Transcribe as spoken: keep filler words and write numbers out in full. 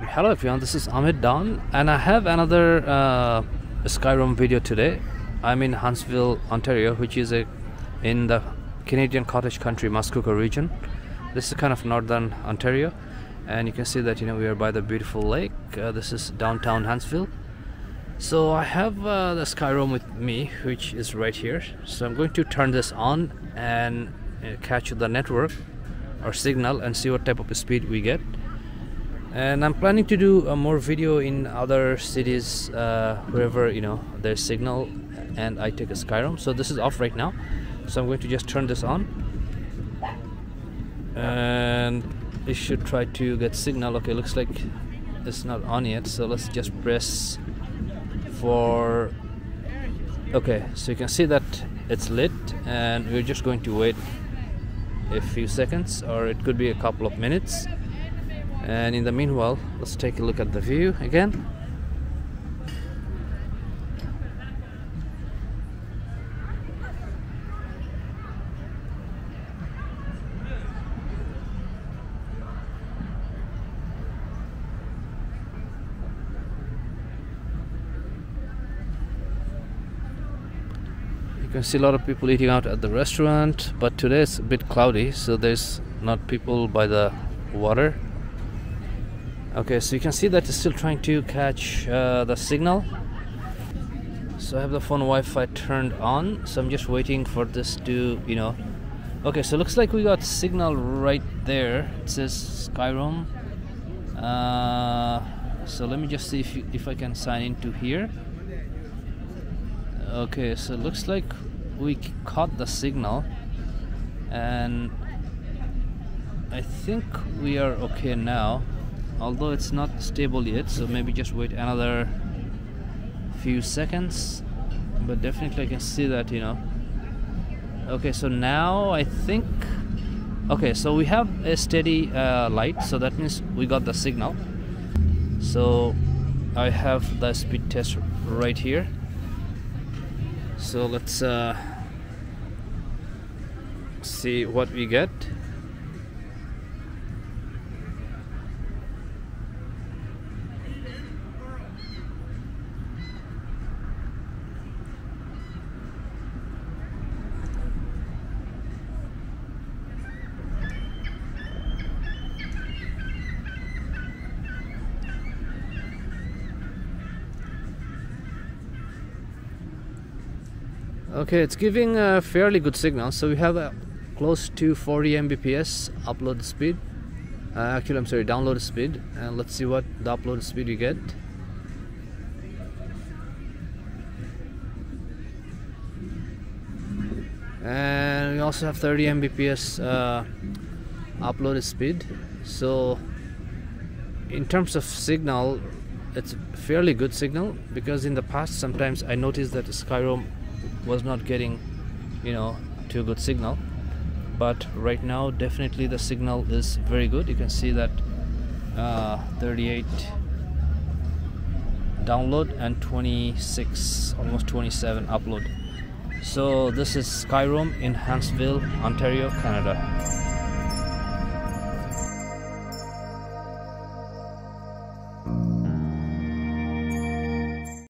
Hello everyone, this is Ahmed Dawn and I have another uh, Skyroam video today. I'm in Huntsville, Ontario, which is a in the Canadian cottage country Muskoka region. This is kind of northern Ontario, and you can see that, you know, we are by the beautiful lake. Uh, this is downtown Huntsville. So I have uh, the Skyroam with me, which is right here. So I'm going to turn this on and uh, catch the network or signal and see what type of speed we get. And I'm planning to do a more video in other cities, uh, wherever, you know, there's signal and I take a Skyroam. So this is off right now, so I'm going to just turn this on, and it should try to get signal. Okay, looks like it's not on yet, so let's just press for... okay, so you can see that it's lit, and we're just going to wait a few seconds, or it could be a couple of minutes. And in the meanwhile, let's take a look at the view again. You can see a lot of people eating out at the restaurant, but today it's a bit cloudy, so there's not people by the water. Okay, so you can see that it's still trying to catch uh, the signal. So I have the phone Wi-Fi turned on, so I'm just waiting for this to, you know... okay, so looks like we got signal right there. It says Skyroam. Uh, so let me just see if, you, if I can sign into here. Okay, so it looks like we caught the signal, and I think we are okay now. Although it's not stable yet, so maybe just wait another few seconds, but definitely I can see that, you know. Okay, so now I think, okay, so we have a steady uh, light, so that means we got the signal. So I have the speed test right here, so let's uh, see what we get. Okay, it's giving a fairly good signal, so we have a close to forty megabits per second upload speed. Uh, actually, I'm sorry, download speed, and let's see what the upload speed we get. And we also have thirty megabits per second uh, upload speed. So in terms of signal, it's a fairly good signal, because in the past sometimes I noticed that Skyroam was not getting, you know, too good signal, but right now definitely the signal is very good. You can see that uh, thirty-eight download and twenty-six, almost twenty-seven upload. So this is Skyroam in Huntsville, Ontario, Canada.